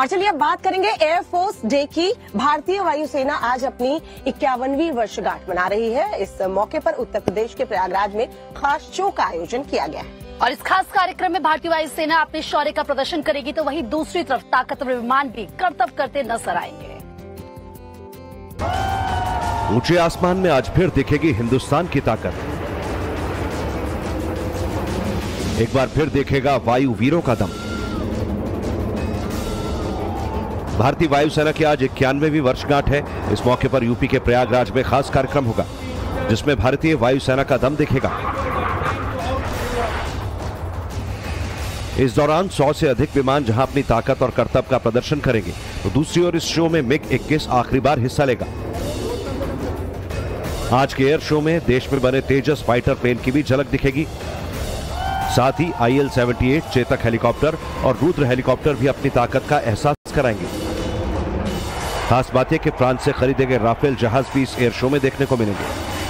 और चलिए अब बात करेंगे एयरफोर्स डे की। भारतीय वायुसेना आज अपनी 51वीं वर्षगांठ मना रही है। इस मौके पर उत्तर प्रदेश के प्रयागराज में खास शो का आयोजन किया गया है और इस खास कार्यक्रम में भारतीय वायुसेना अपने शौर्य का प्रदर्शन करेगी, तो वहीं दूसरी तरफ ताकतवर विमान भी करतब करते नजर आएंगे। ऊंचे आसमान में आज फिर दिखेगी हिंदुस्तान की ताकत। एक बार फिर देखेगा वायु वीरों का दम। भारतीय वायुसेना की आज 51वीं वर्षगांठ है। इस मौके पर यूपी के प्रयागराज में खास कार्यक्रम होगा जिसमें भारतीय वायुसेना का दम दिखेगा। इस दौरान 100 से अधिक विमान जहां अपनी ताकत और कर्तव्य का प्रदर्शन करेंगे, तो दूसरी ओर इस शो में मिग 21 आखिरी बार हिस्सा लेगा। आज के एयर शो में देश में बने तेजस फाइटर प्लेन की भी झलक दिखेगी। साथ ही आईएल 78, चेतक हेलीकॉप्टर और रुद्र हेलीकॉप्टर भी अपनी ताकत का एहसास कराएंगे। खास बात है कि फ्रांस से खरीदे गए राफेल जहाज भी इस एयर शो में देखने को मिलेंगे।